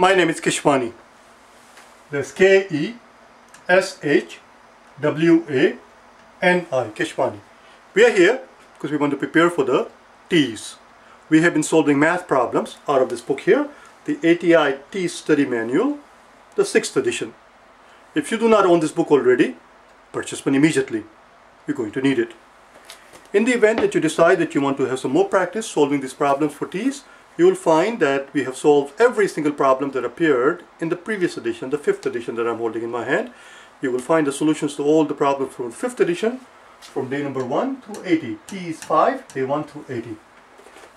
My name is Keshwani. That's K-E-S-H-W-A-N-I, Keshwani. We are here because we want to prepare for the TEAS. We have been solving math problems out of this book here, the ATI TEAS Study Manual, the 6th edition. If you do not own this book already, purchase one immediately. You're going to need it. In the event that you decide that you want to have some more practice solving these problems for TEAS, you will find that we have solved every single problem that appeared in the previous edition, the 5th edition that I'm holding in my hand. You will find the solutions to all the problems from the 5th edition from day number 1 through 80. TEAS 5, day 1 through 80.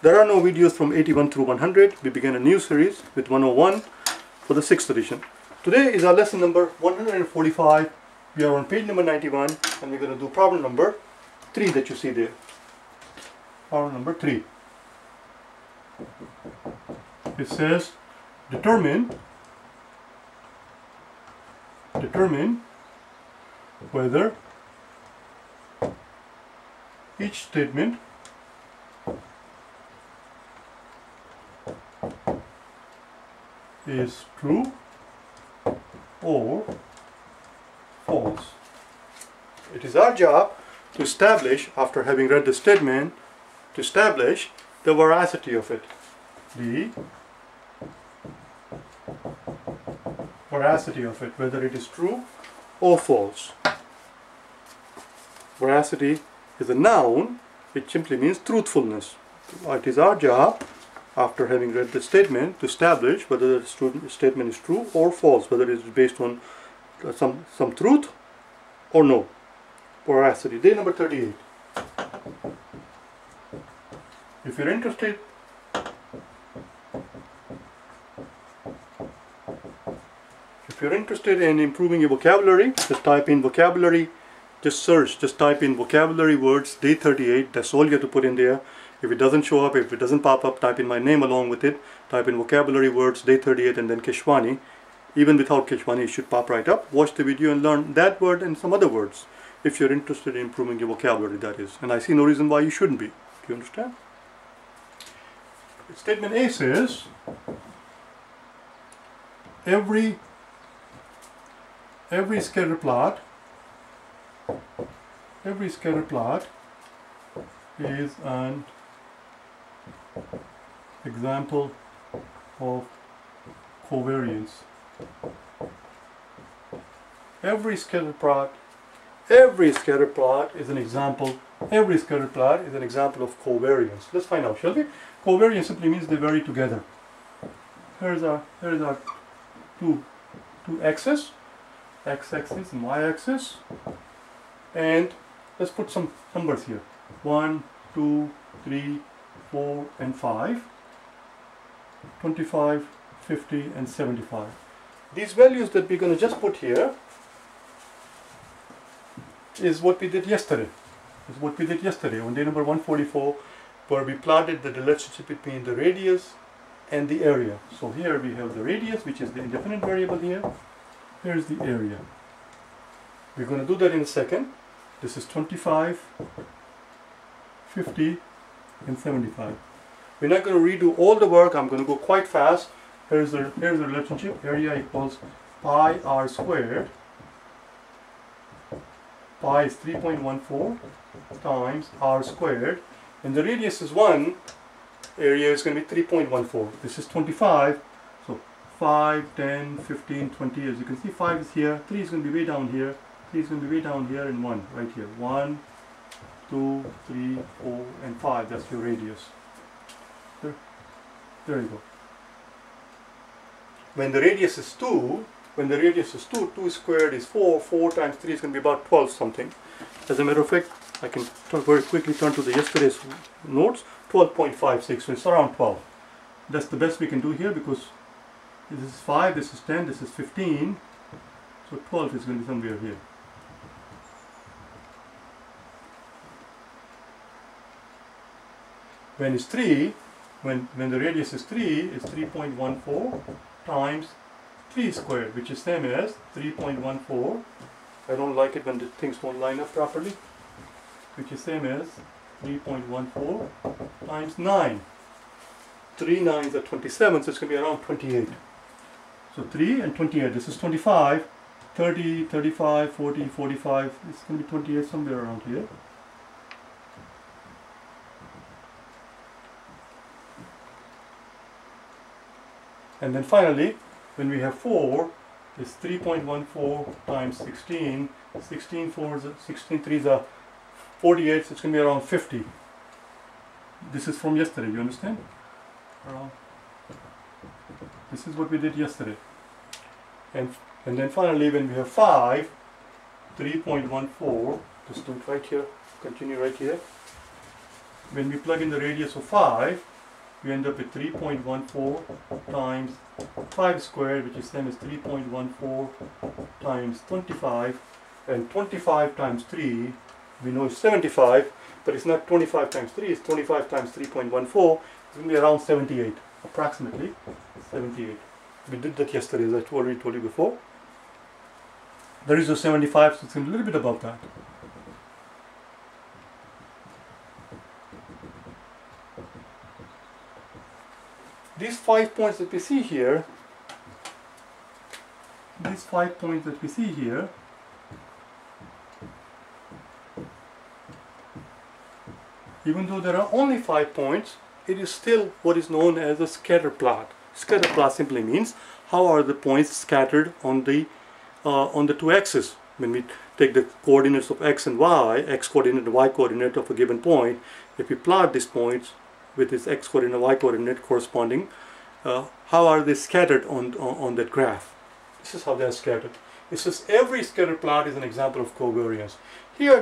There are no videos from 81 through 100. We began a new series with 101 for the 6th edition. Today is our lesson number 145. We are on page number 91 and we're going to do problem number 3 that you see there. Problem number 3. It says determine whether each statement is true or false. It is our job to establish, after having read the statement, to establish the veracity of it. The veracity of it, whether it is true or false. Veracity is a noun, it simply means truthfulness. It is our job, after having read the statement, to establish whether the statement is true or false, whether it is based on some truth or no. Veracity. Day number 38. If you're interested, in improving your vocabulary, just type in vocabulary, just type in vocabulary words, day 38, that's all you have to put in there. If it doesn't show up, if it doesn't pop up, type in my name along with it, type in vocabulary words, day 38 and then Keshwani. Even without Keshwani, it should pop right up. Watch the video and learn that word and some other words, if you're interested in improving your vocabulary, that is. And I see no reason why you shouldn't be. Do you understand? Statement A says, every scatter plot is an example of covariance. Every scatter plot is an example of covariance. Let's find out, shall we? Covariance simply means they vary together. Here's our two axes. X-axis and y-axis, and let's put some numbers here, 1, 2, 3, 4 and 5, 25, 50 and 75. These values that we're going to just put here is what we did yesterday, on day number 144, where we plotted the relationship between the radius and the area. So here we have the radius, which is the indefinite variable here. Here's the area. We're going to do that in a second. This is 25, 50, and 75. We're not going to redo all the work. I'm going to go quite fast. Here's the relationship. Area equals pi r squared. Pi is 3.14 times r squared. And the radius is 1. Area is going to be 3.14. This is 25. 5, 10, 15, 20, as you can see 5 is here, 3 is going to be way down here, 3 is going to be way down here, and 1 right here. 1, 2, 3, 4, and 5, that's your radius. There you go. When the radius is 2, 2 squared is 4, 4 times 3 is going to be about 12 something. As a matter of fact, I can very quickly turn to the yesterday's notes, 12.56, so it's around 12. That's the best we can do here because this is 5, this is 10, this is 15, so 12 is going to be somewhere here. When it's 3, when the radius is 3, it's 3.14 times 3 squared, which is same as 3.14. I don't like it when the things don't line up properly, which is same as 3.14 times 9. 3 nines are 27, so it's going to be around 28. So 3 and 28, this is 25, 30, 35, 40, 45, it's going to be 28 somewhere around here. And then finally, when we have 4, it's 3.14 times 16. 16 3s are 48, so it's going to be around 50. This is from yesterday, you understand? This is what we did yesterday. And then finally, when we have 5, 3.14, just do it right here, continue right here. When we plug in the radius of 5, we end up with 3.14 times 5 squared, which is same as 3.14 times 25, and 25 times 3 we know is 75, but it's not 25 times 3, it's 25 times 3.14, it's going to be around 78, approximately 78. We did that yesterday, as I already told you before. There is a 75, so it's a little bit above that. These 5 points that we see here, even though there are only 5 points, it is still what is known as a scatter plot. Scatter plot simply means how are the points scattered on the two axes. When we take the coordinates of x and y, x coordinate and y coordinate of a given point, if we plot these points with its x coordinate and y coordinate corresponding, how are they scattered on that graph? This is how they are scattered. This is every scatter plot is an example of covariance. Here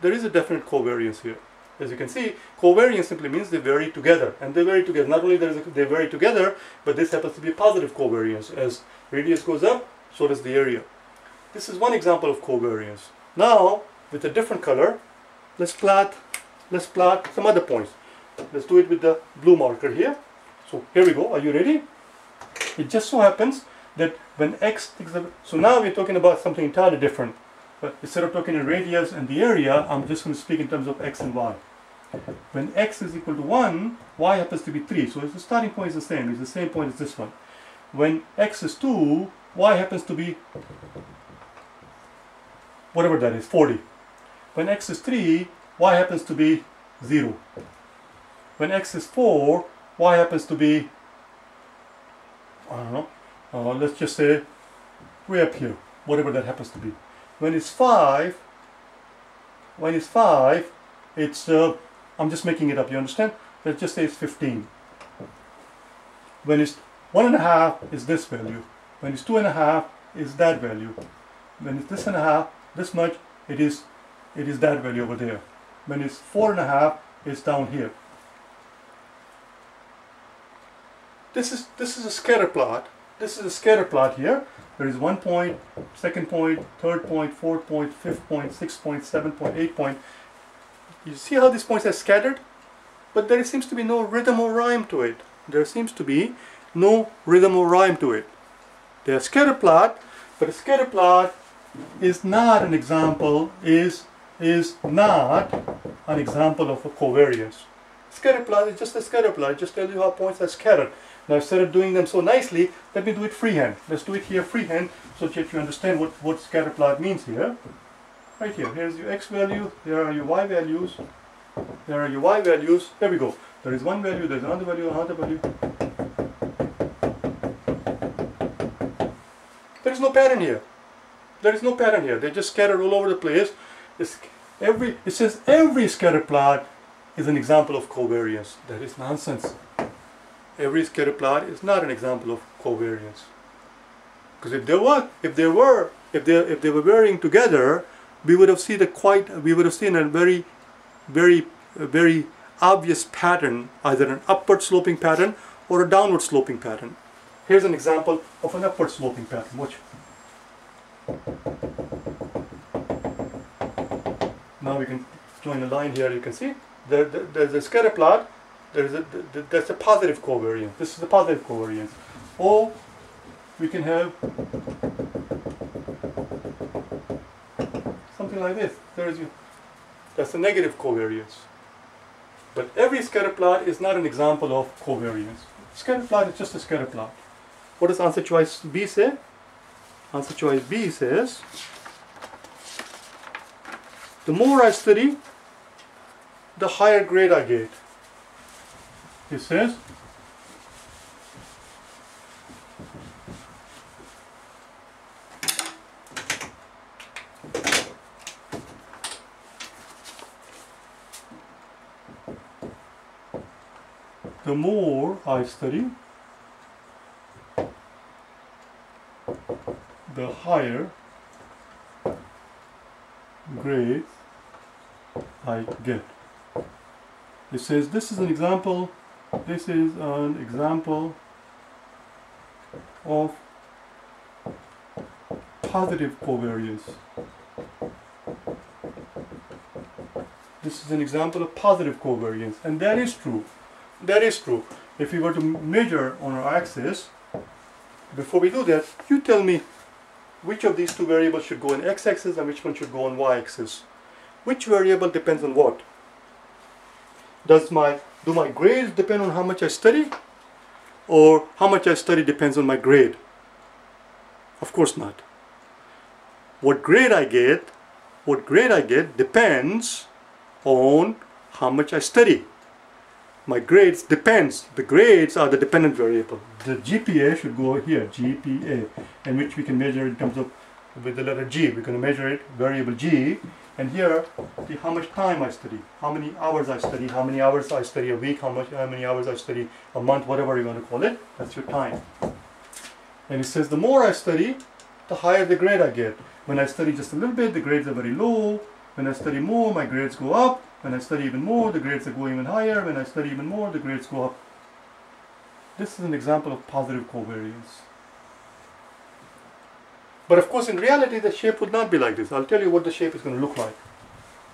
there is a definite covariance here. As you can see, covariance simply means they vary together, and they vary together. Not only they vary together, but this happens to be a positive covariance. As radius goes up, so does the area. This is one example of covariance. Now, with a different color, let's plot some other points. Let's do it with the blue marker here. So here we go. Are you ready? It just so happens that when x takes the... So now we're talking about something entirely different. But instead of talking in radius and the area, I'm just going to speak in terms of x and y. When x is equal to 1, y happens to be 3. So the starting point is the same. It's the same point as this one. When x is 2, y happens to be whatever that is, 40. When x is 3, y happens to be 0. When x is 4, y happens to be, I don't know, let's just say way up here, whatever that happens to be. When it's 5, it's, I'm just making it up, you understand? Let's just say it's 15. When it's 1.5, is this value. When it's 2.5, is that value. When it's this 1.5, this much, it is that value over there. When it's 4.5, it's down here. This is a scatter plot. This is a scatter plot here. There is 1 point, 2nd point, 3rd point, 4th point, 5th point, 6th point, 7th point, 8th point. You see how these points are scattered? But there seems to be no rhythm or rhyme to it. They are scatter plot, but a scatter plot is not an example, is not an example of a covariance. Scatter plot is just a scatter plot. It just tells you how points are scattered. Now, instead of doing them so nicely, let me do it freehand. Let's do it here freehand so that you understand what scatter plot means here. Right here, here's your x value, there are your y values, there we go. There is one value, there's another value, There is no pattern here. They just scattered all over the place. It says every scatter plot is an example of covariance. That is nonsense. Every scatter plot is not an example of covariance. Because if they were varying together, we would have seen a very, very obvious pattern, either an upward sloping pattern or a downward sloping pattern. Here's an example of an upward sloping pattern. Watch. Now we can join a line here. You can see there's a scatter plot. There's a positive covariance. This is a positive covariance. Or we can have something like this. That's a negative covariance. But every scatter plot is not an example of covariance. Scatter plot is just a scatter plot. What does answer choice B say? Answer choice B says, the more I study, the higher grade I get. It says, the more I study, the higher grade I get. It says this is an example. This is an example of positive covariance. This is an example of positive covariance, and that is true. That is true. If we were to measure on our axis, before we do that, you tell me which of these two variables should go on x-axis and which one should go on y-axis. Which variable depends on what? Do my grades depend on how much I study, or how much I study depends on my grade? Of course not. What grade I get depends on how much I study. My grades depends. The grades are the dependent variable. The GPA should go here, GPA, and which we can measure in terms of with the letter G. We're going to measure it, variable G, and here see how much time I study, how many hours I study, how many hours I study a week, how many hours I study a month, whatever you want to call it. That's your time. And it says the more I study, the higher the grade I get. When I study just a little bit, the grades are very low. When I study more, my grades go up. When I study even more, the grades go even higher. When I study even more, the grades go up. This is an example of positive covariance. But of course, in reality, the shape would not be like this. I'll tell you what the shape is going to look like.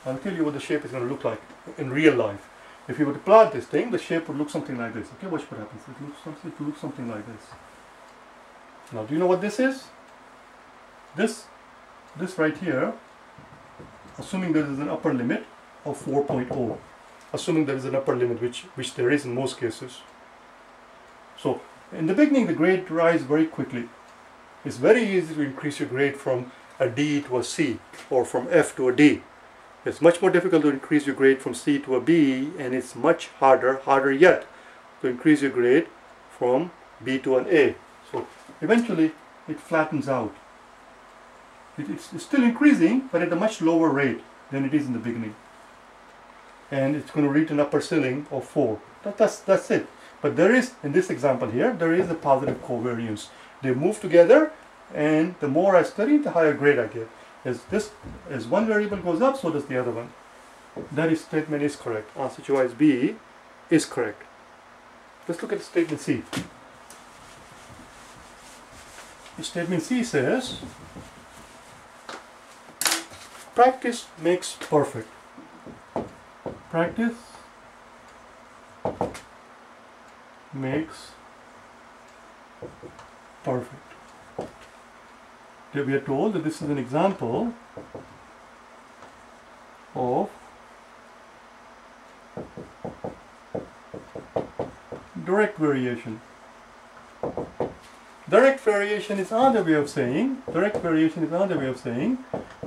I'll tell you what the shape is going to look like in real life. If you were to plot this thing, the shape would look something like this. Okay, watch what happens. It looks something like this. Now, do you know what this is? This right here, assuming there is an upper limit of 4.0, assuming there is an upper limit, which there is in most cases. So in the beginning, the grade rise very quickly. It's very easy to increase your grade from a D to a C, or from F to a D. It's much more difficult to increase your grade from C to a B, and it's much harder yet to increase your grade from B to an A. So eventually it flattens out. It's still increasing, but at a much lower rate than it is in the beginning. And it's going to reach an upper ceiling of 4. That's it. But there is, in this example here, there is a positive covariance. They move together, and the more I study, the higher grade I get. As one variable goes up, so does the other one. That statement is correct. Answer choice B is correct. Let's look at statement C. Statement C says, practice makes perfect. Practice makes perfect. We are told that this is an example of direct variation. Direct variation is another way of saying, positive covariance.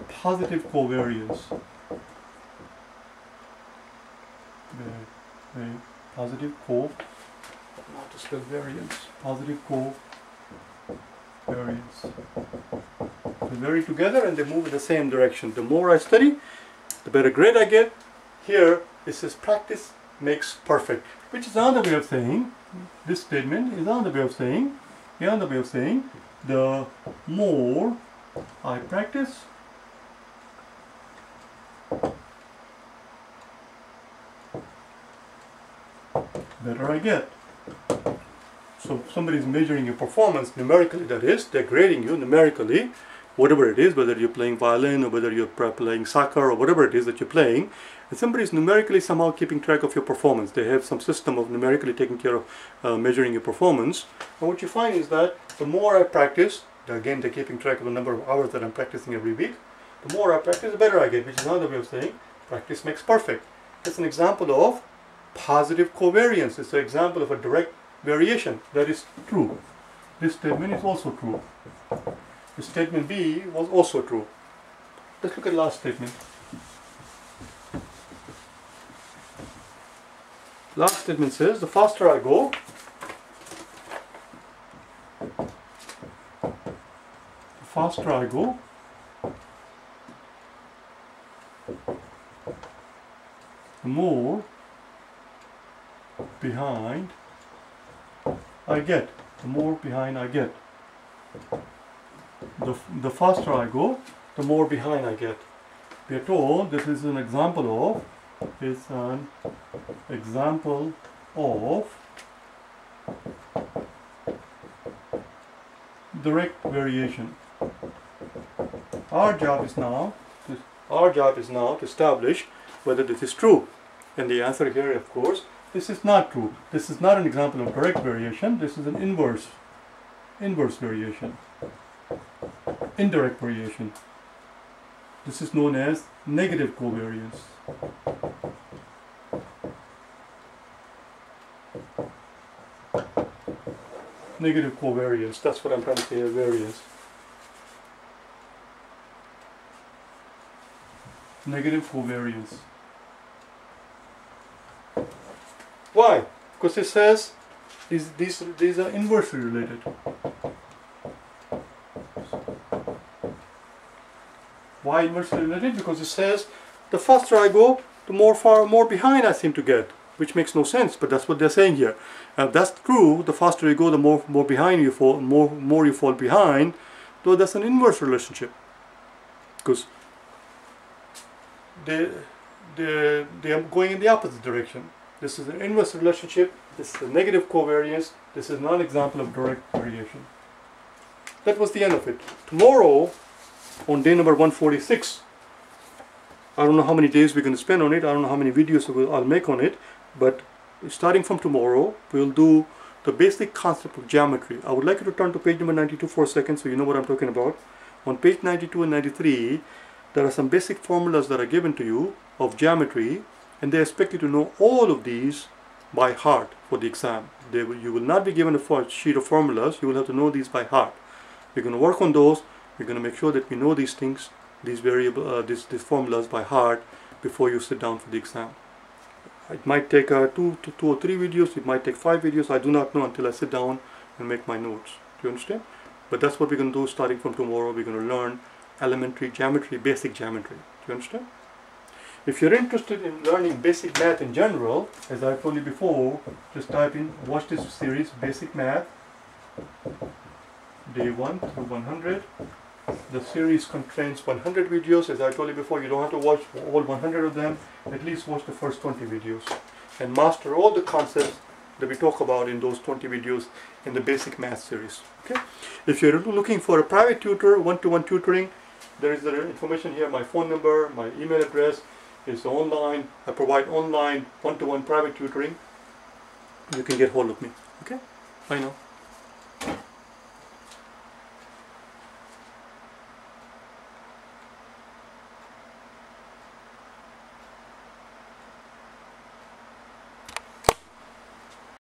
Positive covariance. They vary together and they move in the same direction. The more I study, the better grade I get. Here it says practice makes perfect, which is another way of saying, this statement is another way of saying, the more I practice, better I get. So somebody is measuring your performance numerically, that is, they're grading you numerically, whatever it is, whether you're playing violin or whether you're playing soccer or whatever it is that you're playing, and somebody is numerically somehow keeping track of your performance. They have some system of numerically taking care of measuring your performance. And what you find is that the more I practice, again they're keeping track of the number of hours that I'm practicing every week, the more I practice, the better I get, which is another way of saying practice makes perfect. That's an example of positive covariance. It's an example of a direct variation. That is true. This statement is also true. Statement B was also true. Let's look at the last statement. Last statement says, the faster I go, the more behind I get. The faster I go, the more behind I get. We are told this is an example of direct variation. Our job is now to establish whether this is true, and the answer here, of course, this is not true. This is not an example of direct variation. This is an inverse variation, indirect variation. This is known as negative covariance. Negative covariance, that's what I'm trying to say, variance. Negative covariance. Why? Because it says these are inversely related. Why inversely related? Because it says the faster I go, the more behind I seem to get, which makes no sense, but that's what they're saying here. That's true. The faster you go, the more behind you fall, more you fall behind. Though that's an inverse relationship, because they are going in the opposite direction. This is an inverse relationship. This is a negative covariance. This is not an example of direct variation. That was the end of it. Tomorrow, on day number 146, I don't know how many days we're going to spend on it. I don't know how many videos I'll make on it. But starting from tomorrow, we'll do the basic concept of geometry. I would like you to turn to page number 92 for a second so you know what I'm talking about. On page 92 and 93, there are some basic formulas that are given to you of geometry, and they expect you to know all of these by heart for the exam. You will not be given a sheet of formulas. You will have to know these by heart. We're going to work on those. We're going to make sure that we know these things, these formulas by heart before you sit down for the exam. It might take two or three videos, it might take 5 videos, I do not know until I sit down and make my notes. Do you understand? But that's what we're going to do starting from tomorrow. We're going to learn elementary geometry, basic geometry. Do you understand? If you're interested in learning basic math in general, as I told you before, just type in, watch this series, Basic Math, Day 1 through 100. The series contains 100 videos. As I told you before, you don't have to watch all 100 of them. At least watch the first 20 videos and master all the concepts that we talk about in those 20 videos in the basic math series. Okay? If you're looking for a private tutor, one-to-one tutoring, there is the information here. My phone number, my email address is online. I provide online one-to-one private tutoring. You can get hold of me. Okay? Bye now.